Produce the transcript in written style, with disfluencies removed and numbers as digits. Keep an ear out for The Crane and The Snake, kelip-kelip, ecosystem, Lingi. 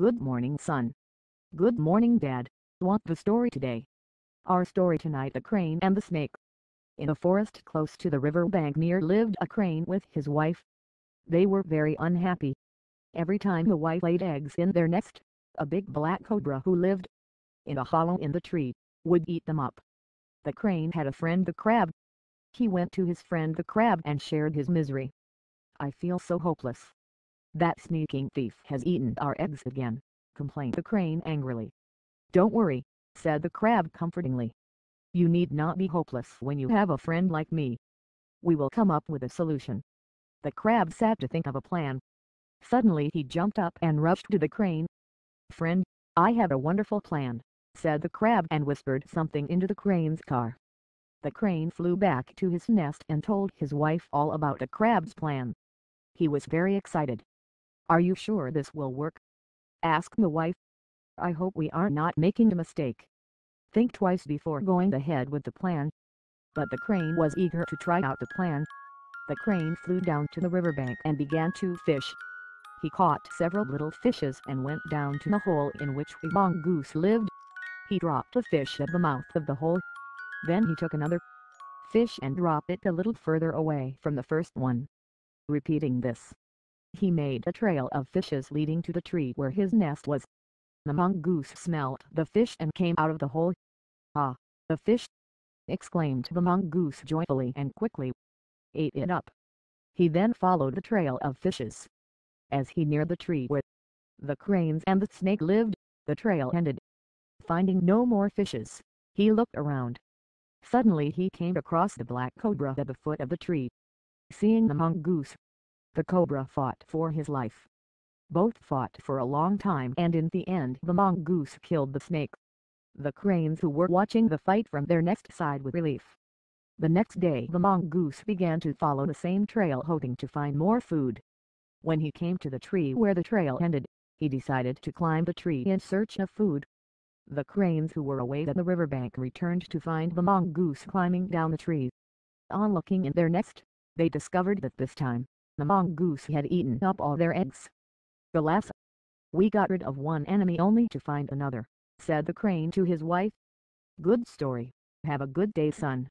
Good morning, son. Good morning, Dad. Want the story today? Our story tonight: The Crane and the Snake. In a forest close to the riverbank near lived a crane with his wife. They were very unhappy. Every time the wife laid eggs in their nest, a big black cobra who lived in a hollow in the tree would eat them up. The crane had a friend, the crab. He went to his friend the crab and shared his misery. "I feel so hopeless. That sneaking thief has eaten our eggs again," complained the crane angrily. "Don't worry," said the crab comfortingly. "You need not be hopeless when you have a friend like me. We will come up with a solution." The crab sat to think of a plan. Suddenly he jumped up and rushed to the crane. "Friend, I have a wonderful plan," said the crab and whispered something into the crane's car. The crane flew back to his nest and told his wife all about the crab's plan. He was very excited. "Are you sure this will work?" asked the wife. "I hope we are not making a mistake. Think twice before going ahead with the plan." But the crane was eager to try out the plan. The crane flew down to the riverbank and began to fish. He caught several little fishes and went down to the hole in which a mongoose lived. He dropped a fish at the mouth of the hole. Then he took another fish and dropped it a little further away from the first one. Repeating this, he made a trail of fishes leading to the tree where his nest was. The mongoose smelled the fish and came out of the hole. "Ah, the fish!" exclaimed the mongoose joyfully, and quickly ate it up. He then followed the trail of fishes. As he neared the tree where the crane and the snake lived, the trail ended. Finding no more fishes, he looked around. Suddenly he came across the black cobra at the foot of the tree. Seeing the mongoose, the cobra fought for his life. Both fought for a long time, and in the end the mongoose killed the snake. The cranes, who were watching the fight from their nest, sighed with relief. The next day the mongoose began to follow the same trail, hoping to find more food. When he came to the tree where the trail ended, he decided to climb the tree in search of food. The cranes, who were away at the riverbank, returned to find the mongoose climbing down the tree. On looking in their nest, they discovered that this time the mongoose had eaten up all their eggs. "Alas! We got rid of one enemy only to find another," said the crane to his wife. "Good story. Have a good day, son."